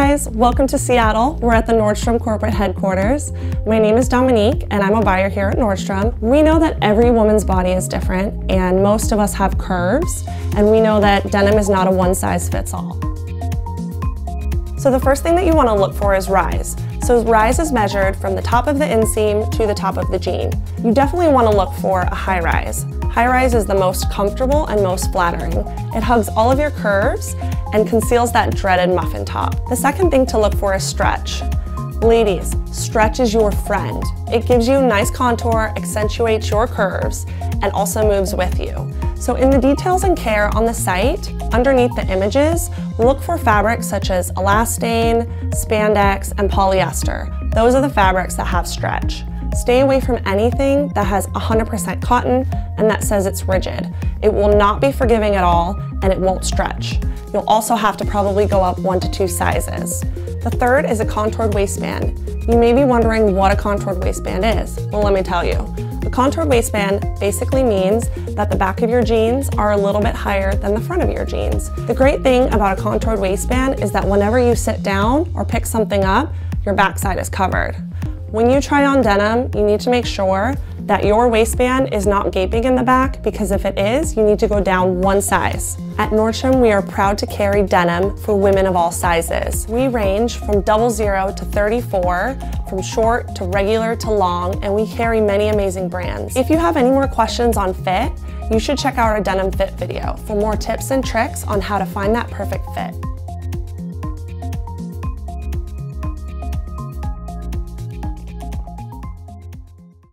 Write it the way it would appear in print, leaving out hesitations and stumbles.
guys, welcome to Seattle. We're at the Nordstrom corporate headquarters. My name is Dominique and I'm a buyer here at Nordstrom. We know that every woman's body is different and most of us have curves, and we know that denim is not a one-size-fits-all. So the first thing that you want to look for is rise. So rise is measured from the top of the inseam to the top of the jean. You definitely want to look for a high rise. High rise is the most comfortable and most flattering. It hugs all of your curves and conceals that dreaded muffin top. The second thing to look for is stretch. Ladies, stretch is your friend. It gives you nice contour, accentuates your curves, and also moves with you. So in the details and care on the site, underneath the images, look for fabrics such as elastane, spandex, and polyester. Those are the fabrics that have stretch. Stay away from anything that has 100% cotton and that says it's rigid. It will not be forgiving at all and it won't stretch. You'll also have to probably go up 1 to 2 sizes. The third is a contoured waistband. You may be wondering what a contoured waistband is. Well, let me tell you. A contoured waistband basically means that the back of your jeans are a little bit higher than the front of your jeans. The great thing about a contoured waistband is that whenever you sit down or pick something up, your backside is covered. When you try on denim, you need to make sure that your waistband is not gaping in the back, because if it is, you need to go down 1 size. At Nordstrom, we are proud to carry denim for women of all sizes. We range from 00 to 34, from short to regular to long, and we carry many amazing brands. If you have any more questions on fit, you should check out our denim fit video for more tips and tricks on how to find that perfect fit.